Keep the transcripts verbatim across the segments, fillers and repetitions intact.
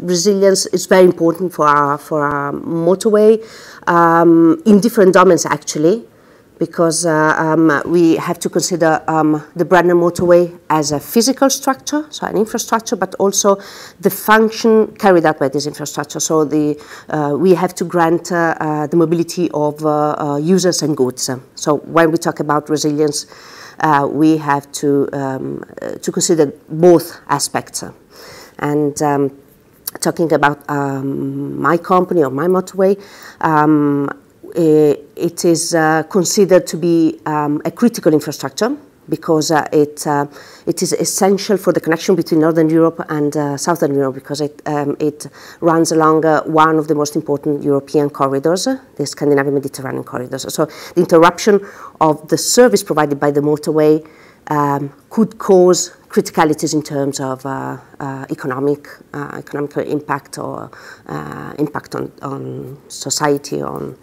resilience is very important for our, for our motorway um, in different domains, actually, because uh, um, we have to consider um, the Brenner motorway as a physical structure, so an infrastructure, but also the function carried out by this infrastructure. So the, uh, we have to grant uh, uh, the mobility of uh, uh, users and goods. So when we talk about resilience, uh, we have to, um, uh, to consider both aspects. And um, talking about um, my company or my motorway, um, it is uh, considered to be um, a critical infrastructure because uh, it, uh, it is essential for the connection between Northern Europe and uh, Southern Europe, because it, um, it runs along uh, one of the most important European corridors, uh, the Scandinavian-Mediterranean corridors. So the interruption of the service provided by the motorway um, could cause criticalities in terms of uh, uh, economic, uh, economic impact or uh, impact on, on society, on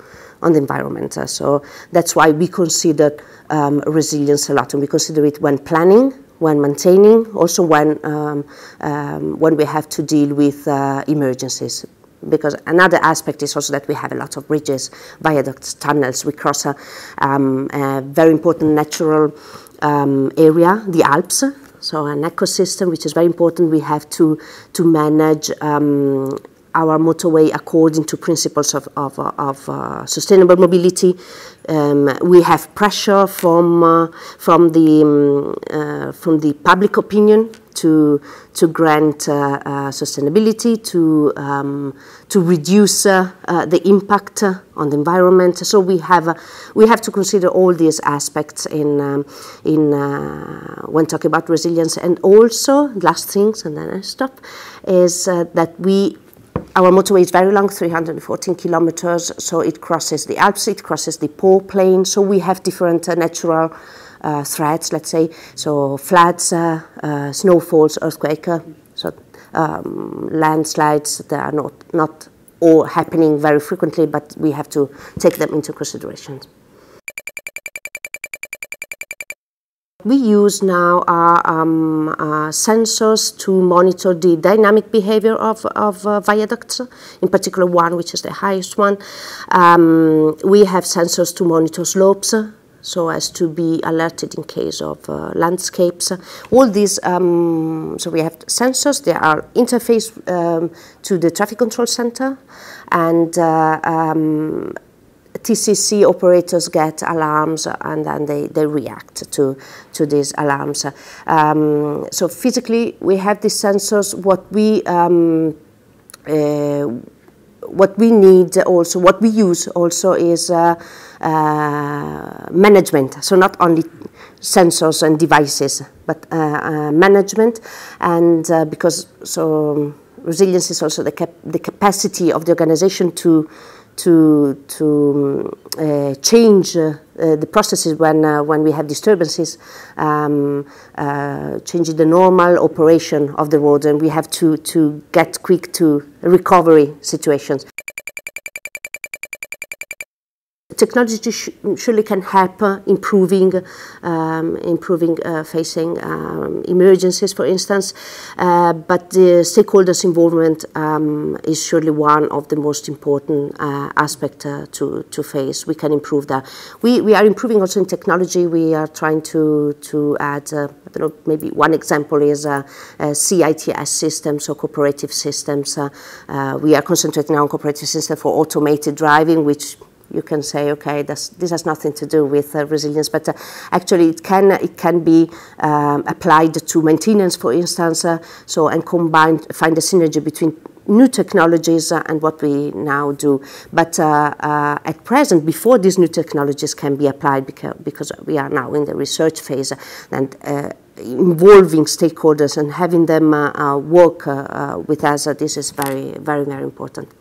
on the environment. Uh, so that's why we consider um, resilience a lot, and we consider it when planning, when maintaining, also when, um, um, when we have to deal with uh, emergencies. Because another aspect is also that we have a lot of bridges, viaducts, tunnels. We cross a, um, a very important natural um, area, the Alps. So an ecosystem which is very important. We have to, to manage um, our motorway according to principles of, of, of uh, sustainable mobility. Um, we have pressure from, uh, from, the, um, uh, from the public opinion to, to grant uh, uh, sustainability, to, um, to reduce uh, uh, the impact uh, on the environment. So we have, uh, we have to consider all these aspects in, um, in, uh, when talking about resilience. And also, last things, and then I stop, is uh, that we Our motorway is very long, three hundred fourteen kilometers, so it crosses the Alps, it crosses the Po plain, so we have different uh, natural uh, threats, let's say, so floods, uh, uh, snowfalls, earthquakes, uh, so um, landslides. They are not, not all happening very frequently, but we have to take them into consideration. We use now our um, uh, sensors to monitor the dynamic behavior of, of uh, viaducts, in particular one which is the highest one. Um, we have sensors to monitor slopes, so as to be alerted in case of uh, landscapes. All these, um, so we have sensors, they are interface um, to the traffic control center, and uh, um, T C C operators get alarms and then they, they react to, to these alarms. Um, so physically we have these sensors. What we, um, uh, what we need also, what we use also is uh, uh, management. So not only sensors and devices, but uh, uh, management, and uh, because so resilience is also the, cap the capacity of the organization to to, to uh, change uh, uh, the processes when, uh, when we have disturbances, um, uh, changing the normal operation of the road, and we have to, to get quick to recovery situations. Technology sh surely can help uh, improving, um, improving uh, facing um, emergencies, for instance, uh, but the stakeholders' involvement um, is surely one of the most important uh, aspects uh, to, to face. We can improve that. We, we are improving also in technology. We are trying to, to add, uh, I don't know, maybe one example is uh, uh, C I T S systems or cooperative systems. Uh, uh, we are concentrating on cooperative systems for automated driving, which you can say, okay, this, this has nothing to do with uh, resilience, but uh, actually it can, it can be um, applied to maintenance, for instance, uh, so and combine, find a synergy between new technologies uh, and what we now do. But uh, uh, at present, before these new technologies can be applied, because, because we are now in the research phase, and uh, involving stakeholders and having them uh, uh, work uh, uh, with us, uh, this is very, very, very important.